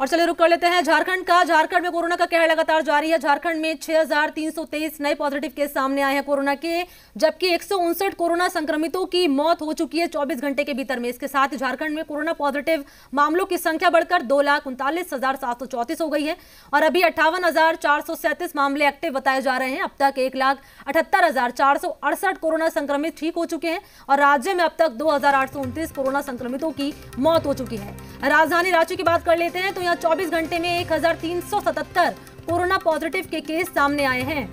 और चलिए रुक कर लेते हैं झारखंड का। झारखंड में कोरोना का कहर लगातार जारी है। झारखंड में 6,323 नए पॉजिटिव केस सामने आए हैं कोरोना के, जबकि 159 कोरोना संक्रमितों की मौत हो चुकी है 24 घंटे के भीतर में। इसके साथ झारखंड में कोरोना पॉजिटिव मामलों की संख्या बढ़कर 2,39,734 हो गई है और अभी 58,437 मामले एक्टिव बताए जा रहे हैं। अब तक 1,78,468 कोरोना संक्रमित ठीक हो चुके हैं और राज्य में अब तक 2,829 कोरोना संक्रमितों की मौत हो चुकी है। राजधानी रांची की बात कर लेते हैं तो यहाँ 24 घंटे में 1,377 कोरोना पॉजिटिव के केस सामने आए हैं।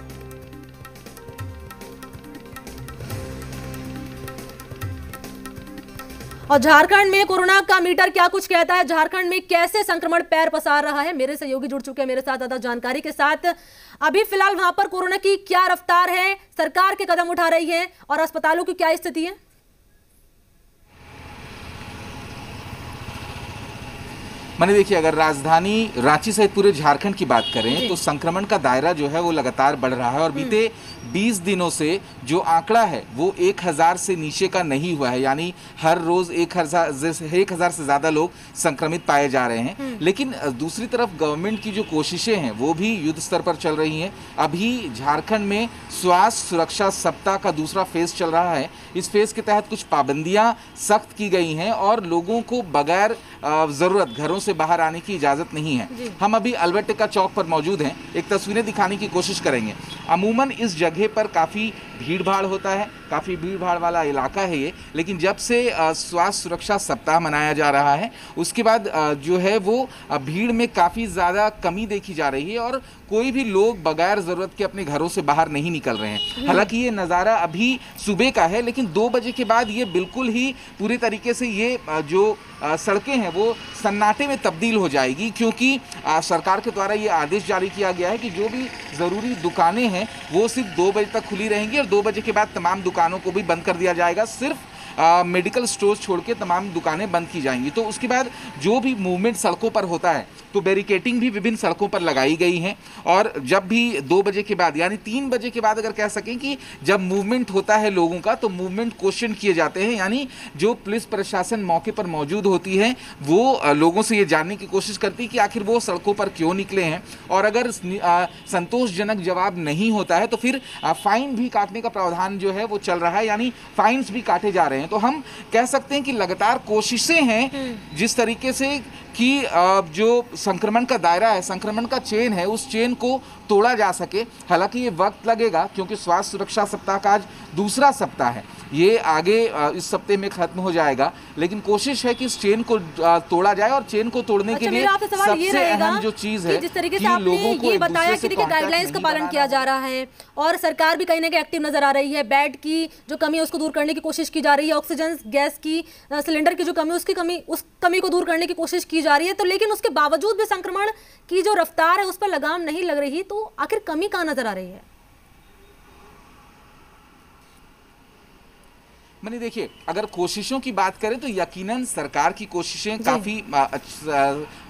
और झारखंड में कोरोना का मीटर क्या कुछ कहता है, झारखंड में कैसे संक्रमण पैर पसार रहा है, मेरे सहयोगी जुड़ चुके हैं मेरे साथ ज्यादा जानकारी के साथ। अभी फिलहाल वहां पर कोरोना की क्या रफ्तार है, सरकार के कदम उठा रही है और अस्पतालों की क्या स्थिति है? माने देखिए, अगर राजधानी रांची सहित पूरे झारखंड की बात करें तो संक्रमण का दायरा जो है वो लगातार बढ़ रहा है और बीते 20 दिनों से जो आंकड़ा है वो 1,000 से नीचे का नहीं हुआ है, यानी हर रोज 1,000 से ज़्यादा लोग संक्रमित पाए जा रहे हैं। लेकिन दूसरी तरफ गवर्नमेंट की जो कोशिशें हैं वो भी युद्ध स्तर पर चल रही हैं। अभी झारखंड में स्वास्थ्य सुरक्षा सप्ताह का दूसरा फेज चल रहा है। इस फेज के तहत कुछ पाबंदियाँ सख्त की गई हैं और लोगों को बगैर ज़रूरत घरों से बाहर आने की इजाजत नहीं है। हम अभी अल्बर्ट का चौक पर मौजूद हैं, एक तस्वीरें दिखाने की कोशिश करेंगे। अमूमन इस जगह पर काफ़ी भीड़भाड़ होता है, काफ़ी भीड़भाड़ वाला इलाका है ये, लेकिन जब से स्वास्थ्य सुरक्षा सप्ताह मनाया जा रहा है उसके बाद जो है वो भीड़ में काफ़ी ज़्यादा कमी देखी जा रही है और कोई भी लोग बगैर ज़रूरत के अपने घरों से बाहर नहीं निकल रहे हैं। हालांकि ये नज़ारा अभी सुबह का है, लेकिन 2 बजे के बाद ये बिल्कुल ही पूरे तरीके से ये जो सड़कें हैं वो सन्नाटे में तब्दील हो जाएगी, क्योंकि सरकार के द्वारा ये आदेश जारी किया गया है कि जो भी ज़रूरी दुकानें हैं वो सिर्फ 2 बजे तक खुली रहेंगी और 2 बजे के बाद तमाम दुकानों को भी बंद कर दिया जाएगा। सिर्फ मेडिकल स्टोर्स छोड़ के तमाम दुकानें बंद की जाएंगी। तो उसके बाद जो भी मूवमेंट सड़कों पर होता है तो बैरिकेटिंग भी विभिन्न सड़कों पर लगाई गई है और जब भी 2 बजे के बाद यानी 3 बजे के बाद अगर कह सकें कि जब मूवमेंट होता है लोगों का तो मूवमेंट क्वेश्चन किए जाते हैं, यानी जो पुलिस प्रशासन मौके पर मौजूद होती है वो लोगों से ये जानने की कोशिश करती है कि आखिर वो सड़कों पर क्यों निकले हैं और अगर संतोषजनक जवाब नहीं होता है तो फिर फाइन भी काटने का प्रावधान जो है वो चल रहा है, यानी फाइन्स भी काटे जा रहे हैं। तो हम कह सकते हैं कि लगातार कोशिशें हैं जिस तरीके से कि जो संक्रमण का दायरा है, संक्रमण का चेन है, उस चेन को तोड़ा जा सके। हालांकि ये वक्त लगेगा क्योंकि स्वास्थ्य सुरक्षा सप्ताह का आज दूसरा सप्ताह है, ये आगे इस सप्ताह में खत्म हो जाएगा, लेकिन कोशिश है कि इस चेन को तोड़ा जाए और चेन को तोड़ने के लिए सबसे अहम जो चीज़ है जिस तरीके से आपने ये बताया कि गाइडलाइंस का पालन किया जा रहा है और सरकार भी कहीं ना कहीं एक्टिव नजर आ रही है। बेड की जो कमी है उसको दूर करने की कोशिश की जा रही है, ऑक्सीजन गैस की सिलेंडर की जो कमी उस कमी को दूर करने की कोशिश की जा रही है। तो लेकिन उसके बावजूद भी संक्रमण की जो रफ्तार है उस पर लगाम नहीं लग रही, तो आखिर कमी कहां नजर आ रही है? मैंने देखिए, अगर कोशिशों की बात करें तो यकीनन सरकार की कोशिशें काफ़ी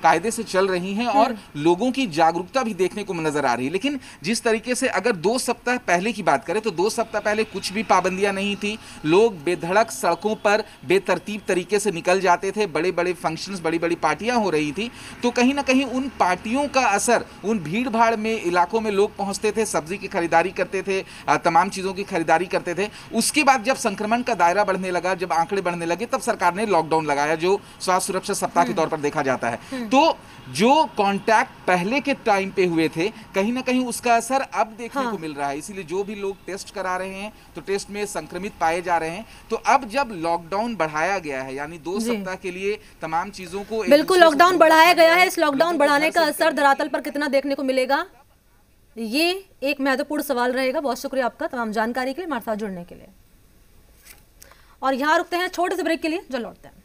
कायदे से चल रही हैं और लोगों की जागरूकता भी देखने को नज़र आ रही है। लेकिन जिस तरीके से अगर 2 सप्ताह पहले की बात करें तो 2 सप्ताह पहले कुछ भी पाबंदियां नहीं थी, लोग बेधड़क सड़कों पर बेतरतीब तरीके से निकल जाते थे, बड़े बड़े फंक्शंस, बड़ी बड़ी पार्टियाँ हो रही थी, तो कहीं ना कहीं उन पार्टियों का असर उन भीड़ भाड़ में इलाकों में लोग पहुँचते थे, सब्जी की खरीदारी करते थे, तमाम चीज़ों की खरीदारी करते थे। उसके बाद जब संक्रमण का दायरा बढ़ने लगा, जब आंकड़े बढ़ने लगे, तब सरकार ने लॉकडाउन लगाया, जो स्वास्थ्य सुरक्षा सप्ताह के तौर पर देखा जाता है। तो जो कांटेक्ट पहले के टाइम पे हुए थे कहीं ना कहीं उसका असर अब देखने को मिल रहा है, इसीलिए जो भी लोग टेस्ट करा रहे हैं तो टेस्ट में संक्रमित पाए जा रहे हैं। तो अब जब लॉकडाउन बढ़ाया गया है, यानी 2 सप्ताह के लिए तमाम चीजों को बिल्कुल लॉकडाउन बढ़ाया गया है, इस लॉकडाउन बढ़ाने का असर धरातल पर कितना देखने को मिलेगा, ये एक महत्वपूर्ण सवाल रहेगा। बहुत शुक्रिया आपका तमाम जानकारी के लिए, हमारे साथ जुड़ने के लिए। और यहाँ रुकते हैं छोटे से ब्रेक के लिए, जो लौटते हैं।